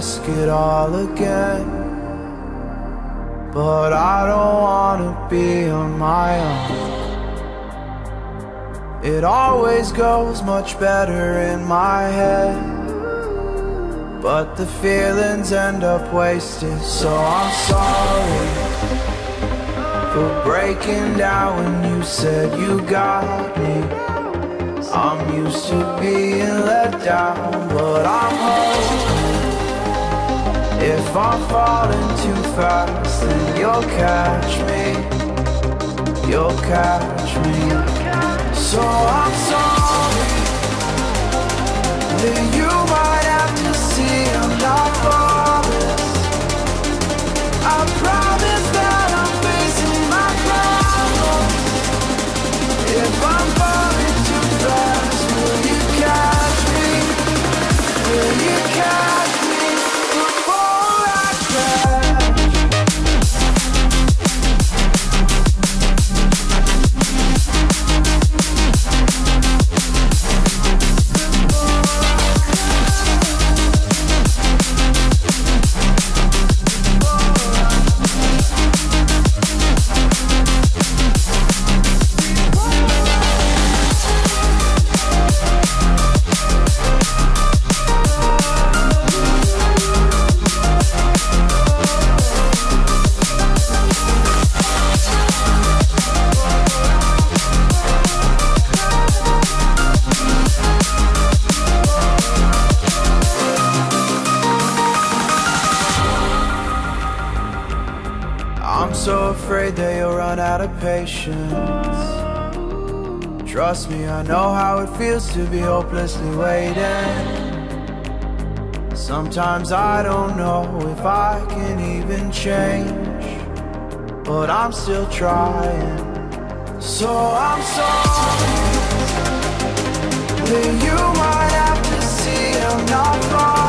risk it all again. But I don't wanna be on my own. It always goes much better in my head, but the feelings end up wasted. So I'm sorry for breaking down when you said you got me. I'm used to being let down, but I'm hoping if I'm falling too fast, then you'll catch me, you'll catch me. So I'm sorry that you might have to see I'm not flawless. I promise that I'm facing my problems. If I'm afraid that you'll run out of patience. Trust me, I know how it feels to be hopelessly waiting. Sometimes I don't know if I can even change, but I'm still trying. So I'm sorry that you might have to see I'm not fine.